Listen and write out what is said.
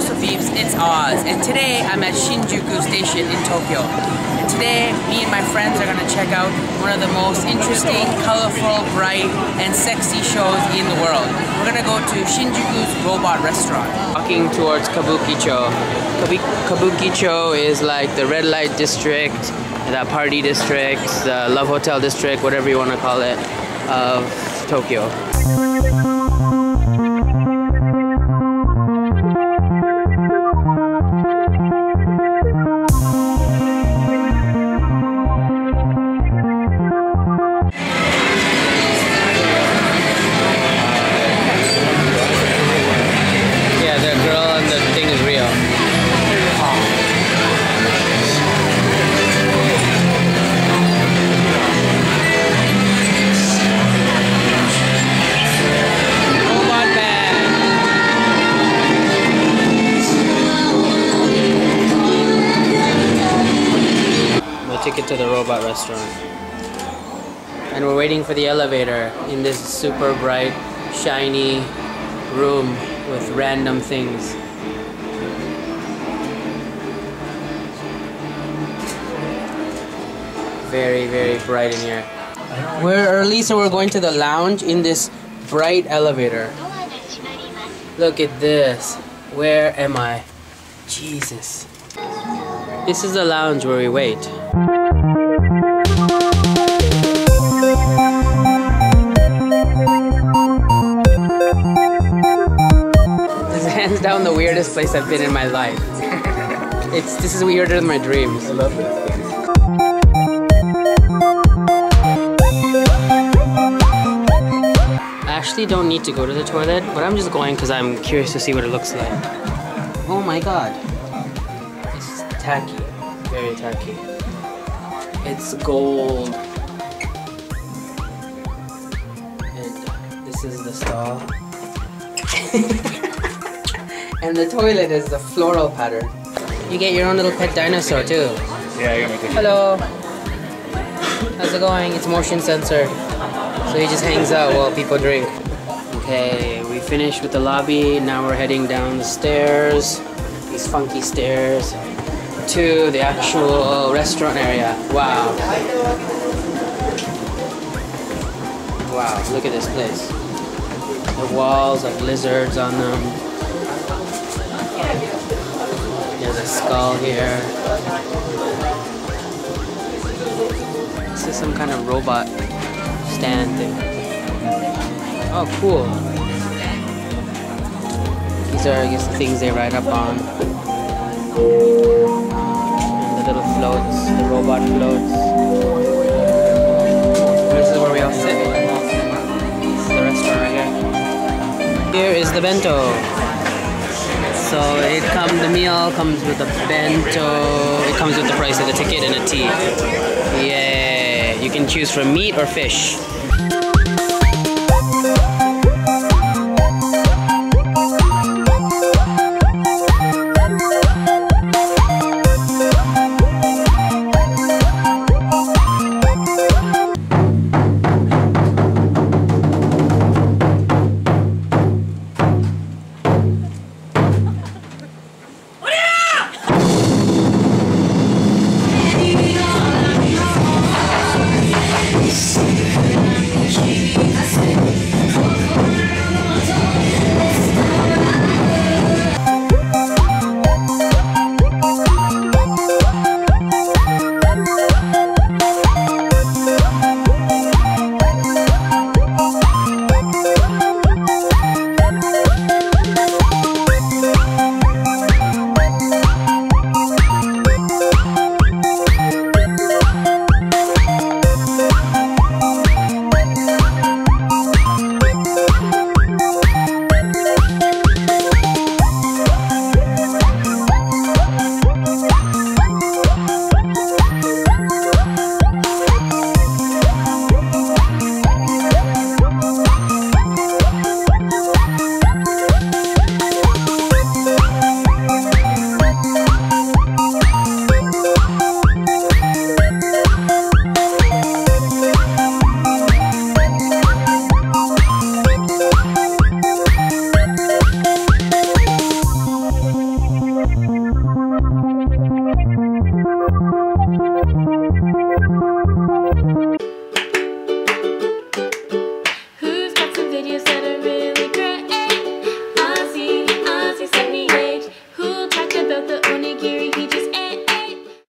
supposed to be, it's ours. And today I'm at Shinjuku Station in Tokyo. And today me and my friends are gonna check out one of the most interesting, colorful, bright, and sexy shows in the world. We're gonna go to Shinjuku's Robot Restaurant. Walking towards Kabukicho. Kabukicho is like the red light district, the party district, the love hotel district, whatever you wanna call it, of Tokyo. Ticket to the Robot Restaurant, and we're waiting for the elevator in this super bright, shiny room with random things. Very, very bright in here. We're early, so we're going to the lounge in this bright elevator. Look at this. Where am I? Jesus. This is the lounge where we wait. This is hands down the weirdest place I've been in my life. This is weirder than my dreams. I love this place. I actually don't need to go to the toilet, but I'm just going because I'm curious to see what it looks like. Oh my god. Tacky, very tacky. It's gold. And this is the stall. And the toilet is the floral pattern. You get your own little pet dinosaur too. Yeah, I got my ticket. Hello. How's it going? It's motion sensor. So he just hangs out while people drink. Okay, we finished with the lobby. Now we're heading down the stairs. These funky stairs. To the actual restaurant area. Wow. Wow, look at this place. The walls have lizards on them. There's a skull here. This is some kind of robot stand thing. Oh, cool. These are, I guess, the things they ride up on. The little floats, the robot floats. This is where we all sit. This is the restaurant right here. Here is the bento. So the meal comes with a bento. It comes with the price of the ticket and a tea. Yay! You can choose from meat or fish.